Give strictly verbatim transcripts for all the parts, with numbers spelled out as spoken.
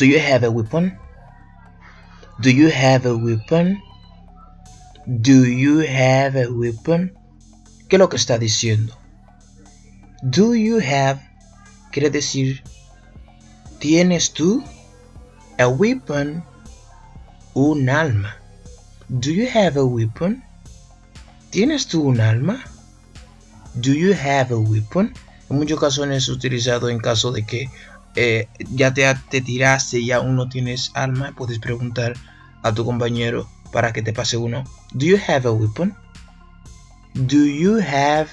Do you have a weapon? Do you have a weapon? Do you have a weapon? ¿Qué es lo que está diciendo? Do you have quiere decir ¿tienes tú? A weapon, un alma. Do you have a weapon? ¿Tienes tú un alma? Do you have a weapon? En muchos casos es utilizado en caso de que eh, ya te, te tiraste y aún no tienes alma. Puedes preguntar a tu compañero para que te pase uno. Do you have a weapon? Do you have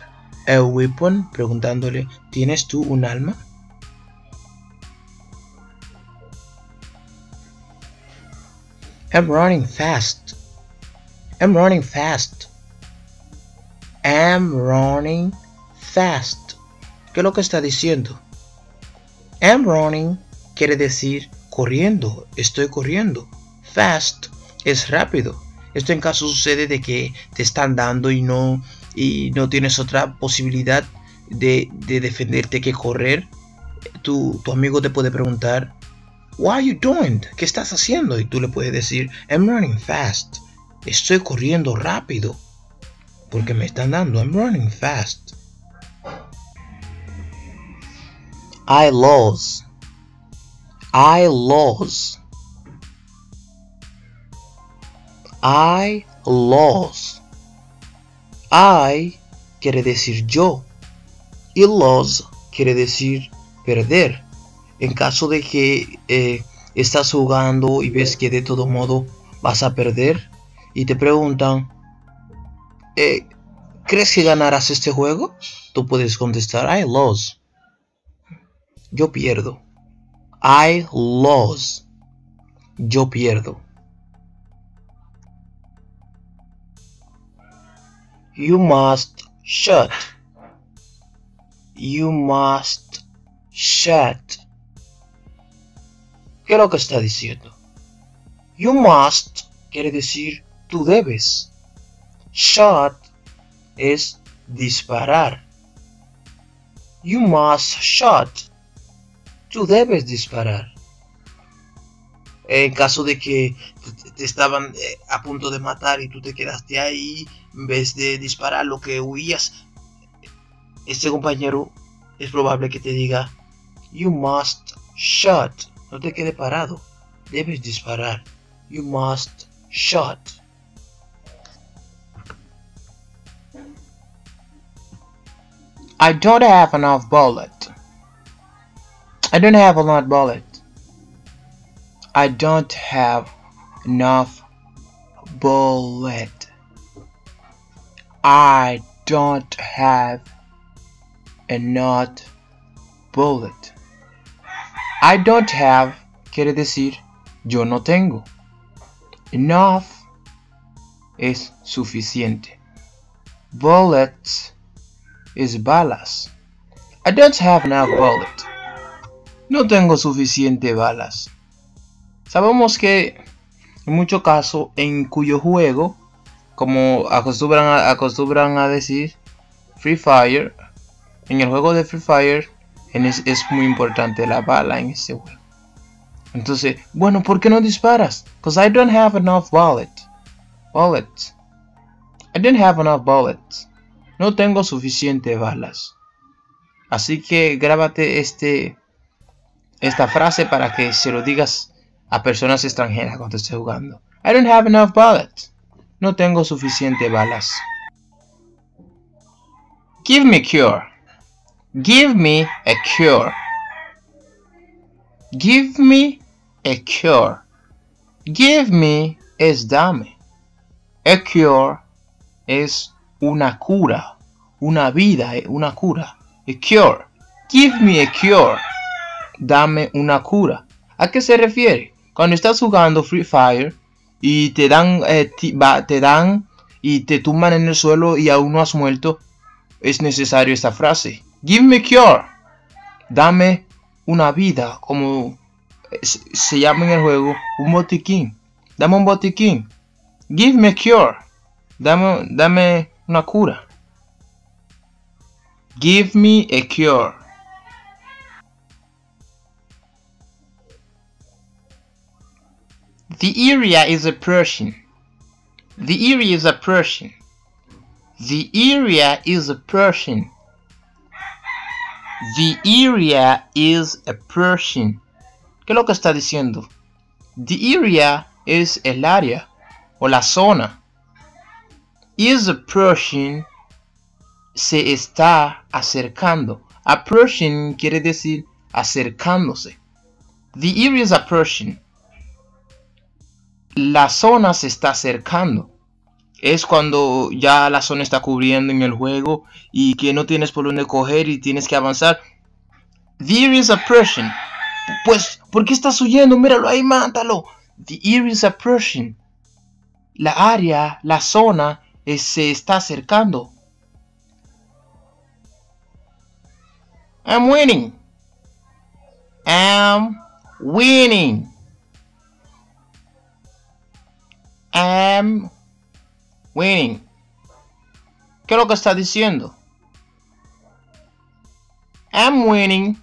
a weapon? Preguntándole, ¿tienes tú un alma? I'm running fast. I'm running fast. I'm running fast. ¿Qué es lo que está diciendo? I'm running quiere decir corriendo. Estoy corriendo. Fast es rápido. Esto en caso sucede de que te están dando y no, y no tienes otra posibilidad de, de defenderte que correr. Tu, tu amigo te puede preguntar, What are you doing? ¿Qué estás haciendo? Y tú le puedes decir, I'm running fast. Estoy corriendo rápido. Porque me están dando. I'm running fast. I lost. I lost. I lost. I quiere decir yo. Y lost quiere decir perder. En caso de que eh, estás jugando y ves que de todo modo vas a perder. Y te preguntan, eh, ¿crees que ganarás este juego? Tú puedes contestar, I lost. Yo pierdo. I lost. Yo pierdo. You must shut. You must shut. ¿Qué es lo que está diciendo? You must quiere decir tú debes. Shot es disparar. You must shot. Tú debes disparar. En caso de que te estaban a punto de matar y tú te quedaste ahí, en vez de disparar lo que huías, este compañero es probable que te diga, You must shot. No te quedes parado. Debes disparar. You must shot. I don't have enough bullet. I don't have enough bullet. I don't have enough bullet. I don't have enough bullet. I don't have quiere decir yo no tengo. Enough es suficiente. Bullets es balas. I don't have enough bullets. No tengo suficiente balas. Sabemos que en muchos casos en cuyo juego, como acostumbran a, acostumbran a decir, Free Fire, en el juego de Free Fire en es, es muy importante la bala en ese juego. Entonces, bueno, ¿por qué no disparas? Because I don't have enough bullet. Bullets. I don't have enough bullets. No tengo suficiente balas. Así que grábate este, esta frase para que se lo digas a personas extranjeras cuando estés jugando. I don't have enough bullets. No tengo suficiente balas. Give me cure. Give me a cure. Give me a cure. Give me es dame. A cure es una cura, una vida, una cura. A cure. Give me a cure. Dame una cura. ¿A qué se refiere? Cuando estás jugando Free Fire y te dan, eh, te dan y te tumban en el suelo y aún no has muerto, es necesario esta frase. Give me a cure. Dame una vida, como se llama en el juego, un botiquín. Dame un botiquín. Give me a cure. Dame, dame una cura. Give me a cure. The area is a Persian. The area is a Persian. The area is a Persian. The area is a Persian. ¿Qué es lo que está diciendo? The area es el área o la zona. Is a Persian se está acercando. A Persian quiere decir acercándose. The area is a Persian. La zona se está acercando. Es cuando ya la zona está cubriendo en el juego y que no tienes por dónde coger y tienes que avanzar. The area is a Persian. Pues, ¿por qué estás huyendo? Míralo ahí, mátalo. The area is a Persian. La área, la zona es, se está acercando. I'm winning. I'm winning. I'm winning. ¿Qué es lo que está diciendo? I'm winning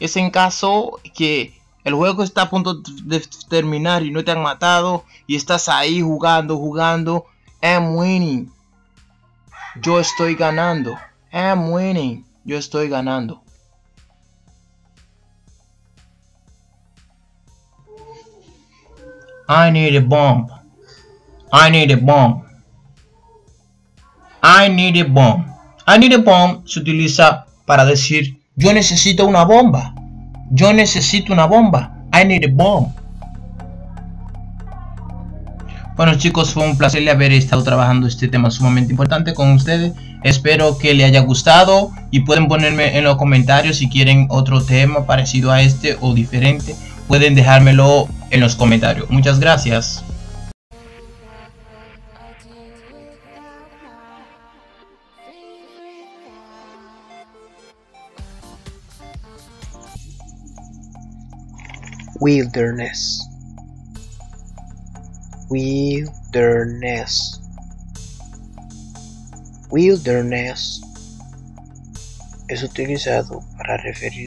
es en caso que el juego está a punto de terminar y no te han matado y estás ahí jugando, jugando. I'm winning. Yo estoy ganando. I'm winning. Yo estoy ganando. I need a bomb. I need a bomb. I need a bomb. I need a bomb se utiliza para decir yo necesito una bomba. Yo necesito una bomba. I need a bomb. Bueno chicos, fue un placer haber estado trabajando este tema sumamente importante con ustedes. Espero que les haya gustado y pueden ponerme en los comentarios si quieren otro tema parecido a este o diferente. Pueden dejármelo en los comentarios. Muchas gracias. Wilderness. Wilderness. Wilderness es utilizado para referir